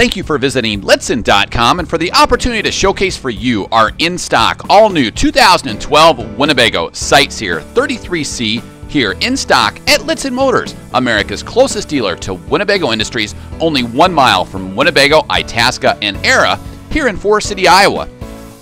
Thank you for visiting Lichtsinn.com and for the opportunity to showcase for you our in-stock, all-new 2012 Winnebago Sightseer 33C here in stock at Lichtsinn Motors, America's closest dealer to Winnebago Industries, only 1 mile from Winnebago, Itasca, and Era here in Forest City, Iowa.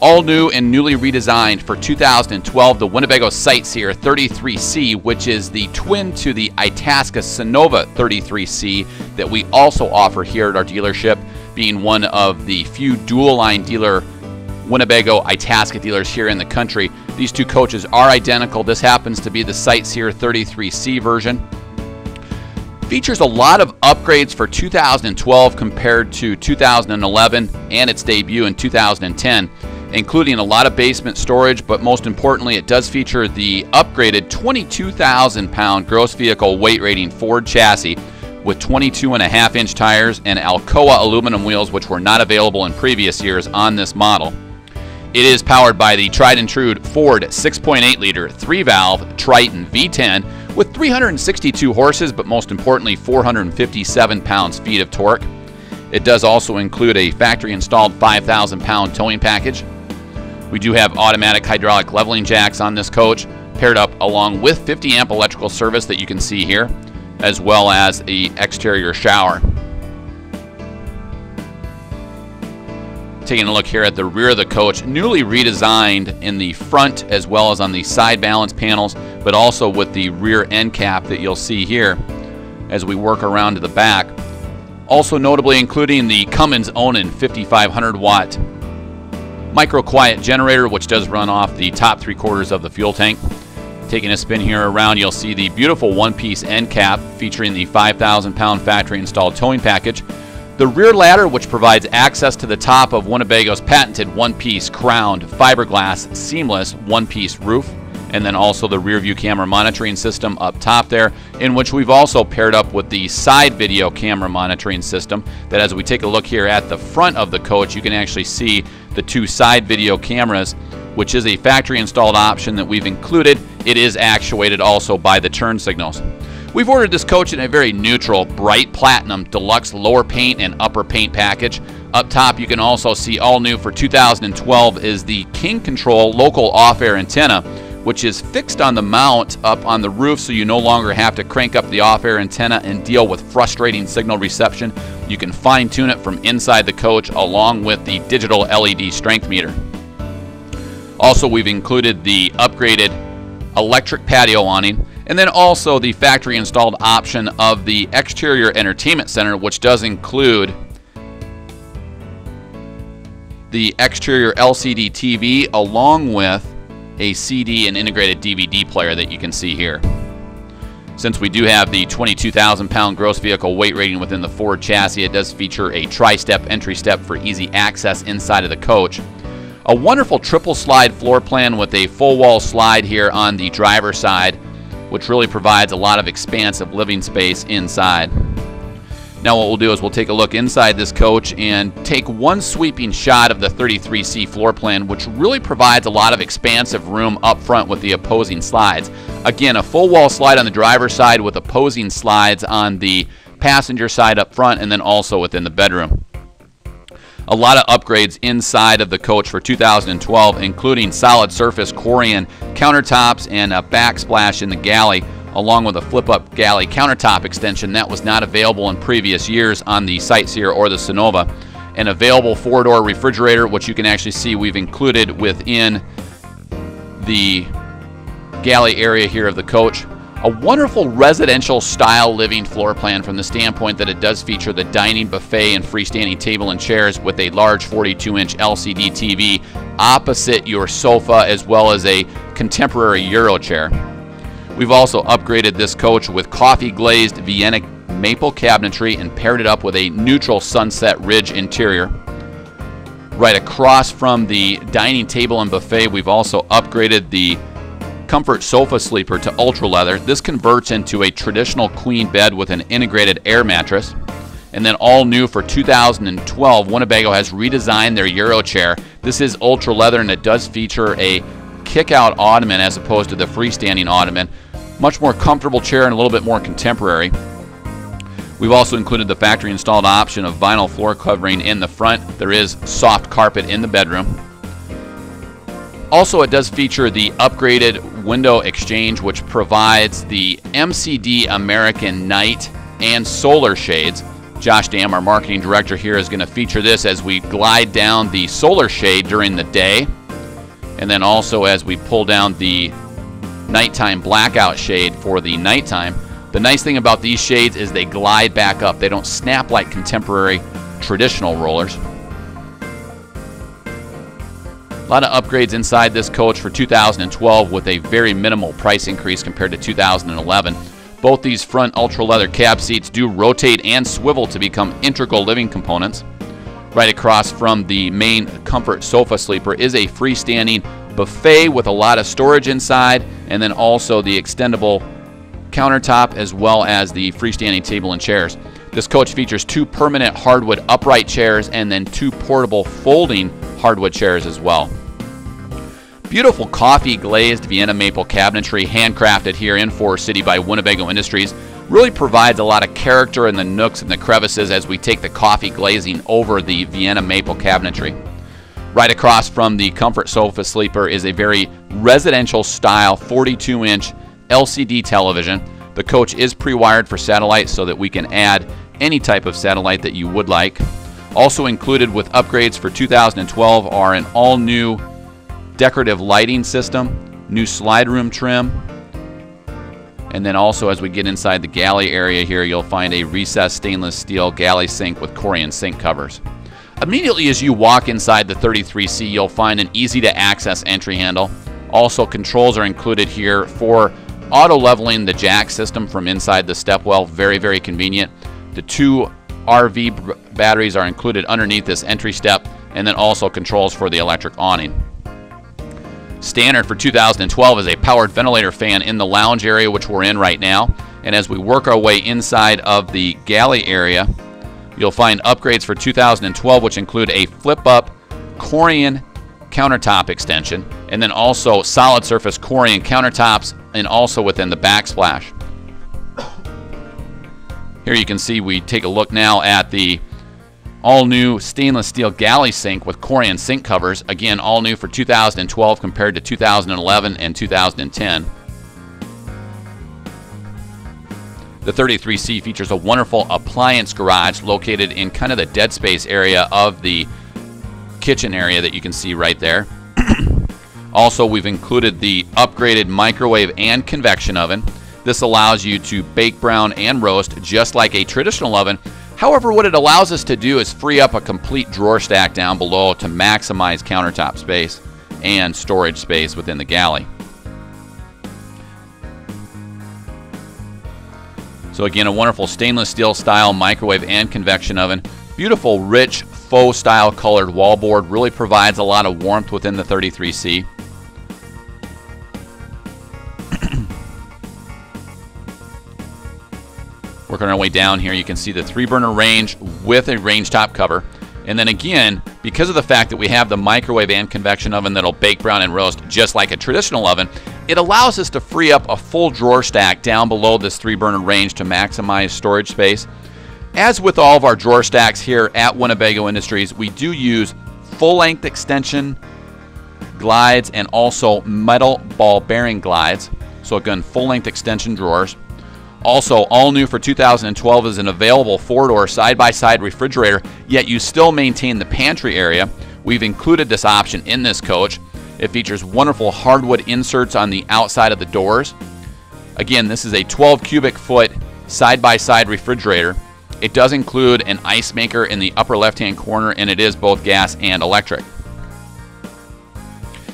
All new and newly redesigned for 2012, the Winnebago Sightseer 33C, which is the twin to the Itasca Sunova 33C that we also offer here at our dealership, being one of the few dual-line dealer Winnebago Itasca dealers here in the country. These two coaches are identical. This happens to be the Sightseer 33C version. Features a lot of upgrades for 2012 compared to 2011 and its debut in 2010. Including a lot of basement storage, but most importantly, it does feature the upgraded 22,000-pound gross vehicle weight rating Ford chassis with 22.5-inch tires and Alcoa aluminum wheels, which were not available in previous years on this model. It is powered by the tried and true Ford 6.8-liter 3-valve Triton V10 with 362 horses, but most importantly, 457 pounds-feet of torque. It does also include a factory-installed 5,000-pound towing package. We do have automatic hydraulic leveling jacks on this coach, paired up along with 50-amp electrical service that you can see here, as well as the exterior shower. Taking a look here at the rear of the coach, newly redesigned in the front as well as on the side balance panels, but also with the rear end cap that you'll see here as we work around to the back. Also notably including the Cummins Onan 5,500-watt micro quiet generator, which does run off the top 3/4 of the fuel tank. Taking a spin here around, you'll see the beautiful one-piece end cap featuring the 5,000-pound factory-installed towing package. The rear ladder, which provides access to the top of Winnebago's patented one-piece crowned fiberglass seamless one-piece roof, and then also the rear view camera monitoring system up top there, in which we've also paired up with the side video camera monitoring system that, as we take a look here at the front of the coach, you can actually see the two side video cameras, which is a factory installed option that we've included. It is actuated also by the turn signals. We've ordered this coach in a very neutral, bright platinum deluxe lower paint and upper paint package. Up top, you can also see all new for 2012 is the King control local off-air antenna, which is fixed on the mount up on the roof, so you no longer have to crank up the off-air antenna and deal with frustrating signal reception. You can fine-tune it from inside the coach along with the digital LED strength meter. Also, we've included the upgraded electric patio awning, and then also the factory-installed option of the exterior entertainment center, which does include the exterior LCD TV along with a CD and integrated DVD player that you can see here. Since we do have the 22,000-pound gross vehicle weight rating within the Ford chassis, it does feature a tri-step entry step for easy access inside of the coach. A wonderful triple slide floor plan with a full wall slide here on the driver's side, which really provides a lot of expansive living space inside. Now what we'll do is we'll take a look inside this coach and take one sweeping shot of the 33C floor plan, which really provides a lot of expansive room up front with the opposing slides. Again, a full wall slide on the driver's side with opposing slides on the passenger side up front, and then also within the bedroom. A lot of upgrades inside of the coach for 2012, including solid surface Corian countertops and a backsplash in the galley, along with a flip-up galley countertop extension that was not available in previous years on the Sightseer or the Sunova. An available four-door refrigerator, which you can actually see we've included within the galley area here of the coach. A wonderful residential-style living floor plan from the standpoint that it does feature the dining, buffet, and freestanding table and chairs with a large 42-inch LCD TV opposite your sofa, as well as a contemporary Euro chair. We've also upgraded this coach with coffee-glazed Vienna Maple cabinetry and paired it up with a neutral Sunset Ridge interior. Right across from the dining table and buffet, we've also upgraded the Comfort Sofa Sleeper to Ultra Leather. This converts into a traditional queen bed with an integrated air mattress. And then all new for 2012, Winnebago has redesigned their Euro chair. This is Ultra Leather, and it does feature a kick-out ottoman as opposed to the freestanding ottoman. Much more comfortable chair and a little bit more contemporary. We've also included the factory installed option of vinyl floor covering in the front. There is soft carpet in the bedroom. Also, it does feature the upgraded window exchange, which provides the MCD American Night and solar shades. Josh Dam, our marketing director here, is going to feature this as we glide down the solar shade during the day, and then also as we pull down the nighttime blackout shade for the nighttime. The nice thing about these shades is they glide back up. They don't snap like contemporary traditional rollers. A lot of upgrades inside this coach for 2012 with a very minimal price increase compared to 2011. Both these front ultra leather cab seats do rotate and swivel to become integral living components. Right across from the main comfort sofa sleeper is a freestanding buffet with a lot of storage inside, and then also the extendable countertop as well as the freestanding table and chairs. This coach features two permanent hardwood upright chairs and then two portable folding hardwood chairs as well. Beautiful coffee glazed Vienna maple cabinetry handcrafted here in Forest City by Winnebago Industries really provides a lot of character in the nooks and the crevices as we take the coffee glazing over the Vienna maple cabinetry. Right across from the comfort sofa sleeper is a very residential style 42-inch LCD television. The coach is pre-wired for satellite so that we can add any type of satellite that you would like. Also included with upgrades for 2012 are an all-new decorative lighting system, new slide room trim, and then also as we get inside the galley area here, you'll find a recessed stainless steel galley sink with Corian sink covers. Immediately as you walk inside the 33C, you'll find an easy to access entry handle. Also, controls are included here for auto leveling the jack system from inside the stepwell. Very convenient. The two RV batteries are included underneath this entry step, and then also controls for the electric awning. Standard for 2012 is a powered ventilator fan in the lounge area, which we're in right now. And as we work our way inside of the galley area, you'll find upgrades for 2012, which include a flip-up Corian countertop extension, and then also solid surface Corian countertops, and also within the backsplash. Here you can see we take a look now at the all-new stainless steel galley sink with Corian sink covers. Again, all new for 2012 compared to 2011 and 2010. The 33C features a wonderful appliance garage located in kind of the dead space area of the kitchen area that you can see right there. Also, we've included the upgraded microwave and convection oven. This allows you to bake, brown, and roast just like a traditional oven. However, what it allows us to do is free up a complete drawer stack down below to maximize countertop space and storage space within the galley. So again, a wonderful stainless steel style microwave and convection oven. Beautiful, rich, faux style colored wallboard really provides a lot of warmth within the 33C. Working our way down here, you can see the 3-burner range with a range top cover. And then again, because of the fact that we have the microwave and convection oven that'll bake, brown, and roast just like a traditional oven, it allows us to free up a full drawer stack down below this 3-burner range to maximize storage space. As with all of our drawer stacks here at Winnebago Industries, we do use full-length extension glides and also metal ball bearing glides. So again, full-length extension drawers. Also, all new for 2012 is an available 4-door side-by-side refrigerator, yet you still maintain the pantry area. We've included this option in this coach. It features wonderful hardwood inserts on the outside of the doors. Again, this is a 12 cubic foot side-by-side refrigerator. It does include an ice maker in the upper left-hand corner, and it is both gas and electric.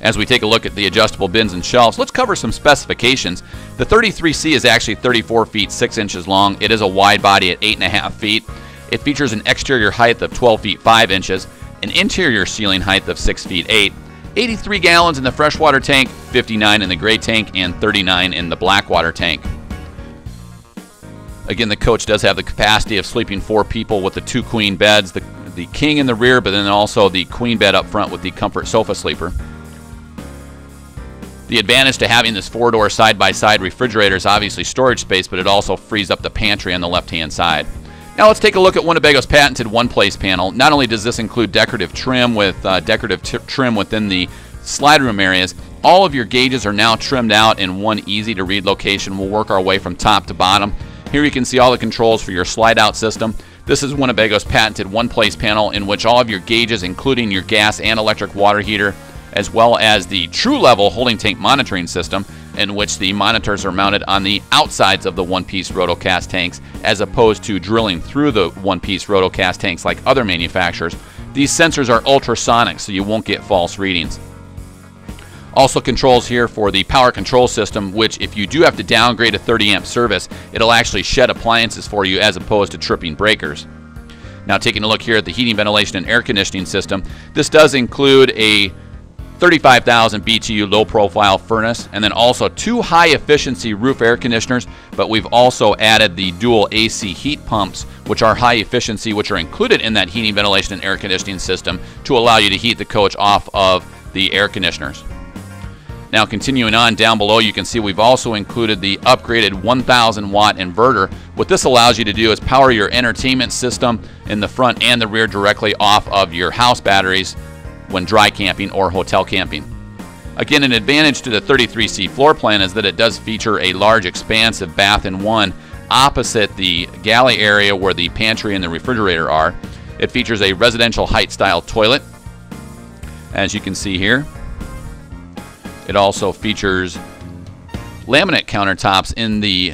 As we take a look at the adjustable bins and shelves, let's cover some specifications. The 33C is actually 34 feet 6 inches long. It is a wide body at 8.5 feet. It features an exterior height of 12 feet 5 inches, an interior ceiling height of 6 feet 8, 83 gallons in the freshwater tank, 59 in the gray tank, and 39 in the blackwater tank. Again, the coach does have the capacity of sleeping 4 people with the 2 queen beds, the king in the rear, but then also the queen bed up front with the comfort sofa sleeper. The advantage to having this 4-door side-by-side refrigerator is obviously storage space, but it also frees up the pantry on the left-hand side. Now let's take a look at Winnebago's patented one-place panel. Not only does this include decorative trim with decorative trim within the slide room areas, all of your gauges are now trimmed out in one easy-to-read location. We'll work our way from top to bottom. Here you can see all the controls for your slide-out system. This is Winnebago's patented one-place panel in which all of your gauges, including your gas and electric water heater, as well as the true level holding tank monitoring system, in which the monitors are mounted on the outsides of the one-piece rotocast tanks as opposed to drilling through the one-piece rotocast tanks like other manufacturers. These sensors are ultrasonic, so you won't get false readings. Also controls here for the power control system, which if you do have to downgrade a 30 amp service, it'll actually shed appliances for you as opposed to tripping breakers. Now taking a look here at the heating, ventilation, and air conditioning system, this does include a 35,000 BTU low profile furnace and then also two high efficiency roof air conditioners, but we've also added the dual AC heat pumps, which are high efficiency, which are included in that heating, ventilation, and air conditioning system to allow you to heat the coach off of the air conditioners. Now continuing on down below, you can see we've also included the upgraded 1,000 watt inverter. What this allows you to do is power your entertainment system in the front and the rear directly off of your house batteries when dry camping or hotel camping. Again, an advantage to the 33C floor plan is that it does feature a large expansive bath in one opposite the galley area where the pantry and the refrigerator are. It features a residential height style toilet, as you can see here. It also features laminate countertops in the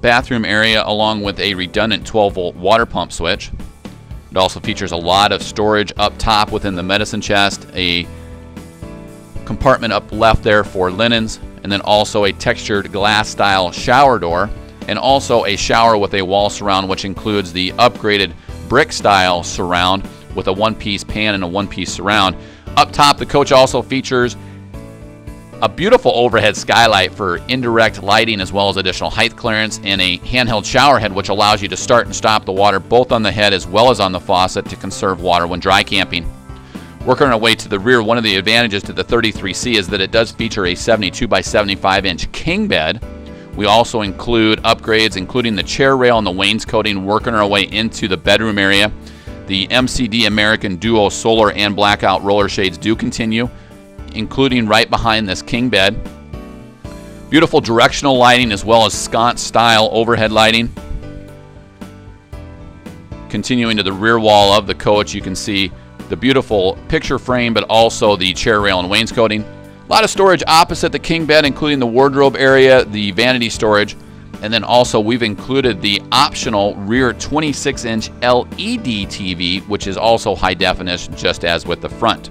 bathroom area along with a redundant 12-volt water pump switch. It also features a lot of storage up top within the medicine chest, a compartment up left there for linens, and then also a textured glass style shower door, and also a shower with a wall surround, which includes the upgraded brick style surround with a one-piece pan and a one-piece surround. Up top, the coach also features a beautiful overhead skylight for indirect lighting as well as additional height clearance, and a handheld shower head which allows you to start and stop the water both on the head as well as on the faucet to conserve water when dry camping. Working our way to the rear, one of the advantages to the 33C is that it does feature a 72 by 75 inch king bed. We also include upgrades including the chair rail and the wainscoting. Working our way into the bedroom area, the MCD American Duo Solar and Blackout roller shades do continue, including right behind this king bed. Beautiful directional lighting as well as sconce style overhead lighting. Continuing to the rear wall of the coach, you can see the beautiful picture frame, but also the chair rail and wainscoting. A lot of storage opposite the king bed, including the wardrobe area, the vanity storage, and then also we've included the optional rear 26-inch LED TV, which is also high definition, just as with the front.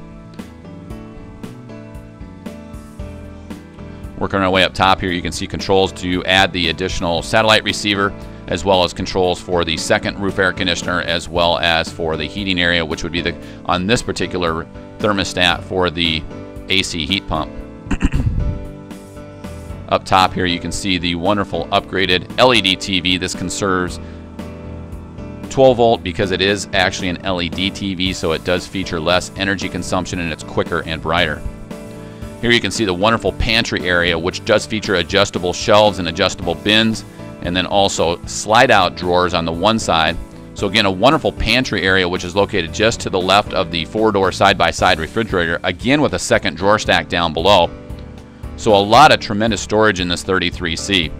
Working our way up top here, you can see controls to add the additional satellite receiver, as well as controls for the second roof air conditioner, as well as for the heating area, which would be the, on this particular thermostat, for the AC heat pump. Up top here, you can see the wonderful upgraded LED TV. This conserves 12 volt because it is actually an LED TV, so it does feature less energy consumption and it's quicker and brighter. Here you can see the wonderful pantry area, which does feature adjustable shelves and adjustable bins, and then also slide out drawers on the one side. So again, a wonderful pantry area, which is located just to the left of the four-door side-by-side refrigerator, again with a second drawer stack down below. So a lot of tremendous storage in this 33C.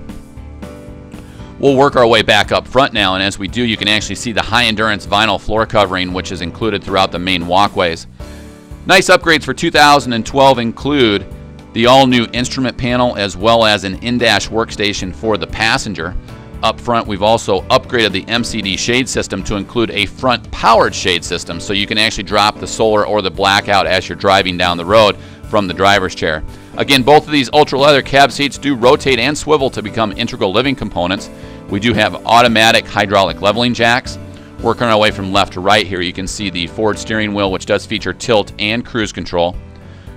We'll work our way back up front now, and as we do, you can actually see the high-endurance vinyl floor covering, which is included throughout the main walkways. Nice upgrades for 2012 include the all-new instrument panel as well as an in-dash workstation for the passenger. Up front, we've also upgraded the MCD shade system to include a front-powered shade system, so you can actually drop the solar or the blackout as you're driving down the road from the driver's chair. Again, both of these ultra-leather cab seats do rotate and swivel to become integral living components. We do have automatic hydraulic leveling jacks. Working our way from left to right here, you can see the Ford steering wheel, which does feature tilt and cruise control.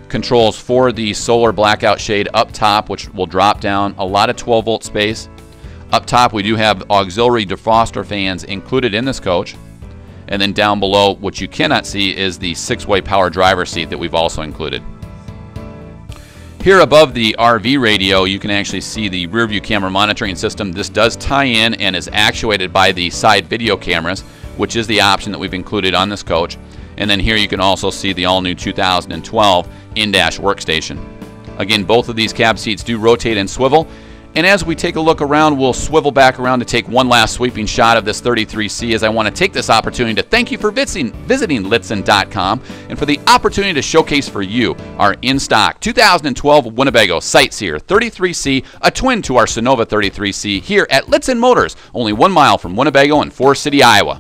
Controls for the solar blackout shade up top, which will drop down. A lot of 12-volt space. Up top, we do have auxiliary defroster fans included in this coach. And then down below, what you cannot see is the six-way power driver seat that we've also included. Here above the RV radio, you can actually see the rear view camera monitoring system. This does tie in and is actuated by the side video cameras, which is the option that we've included on this coach. And then here you can also see the all-new 2012 in-dash workstation. Again, both of these cab seats do rotate and swivel. And as we take a look around, we'll swivel back around to take one last sweeping shot of this 33C, as I want to take this opportunity to thank you for visiting Lichtsinn.com and for the opportunity to showcase for you our in-stock 2012 Winnebago Sightseer 33C, a twin to our Sunova 33C, here at Lichtsinn Motors, only 1 mile from Winnebago in Forest City, Iowa.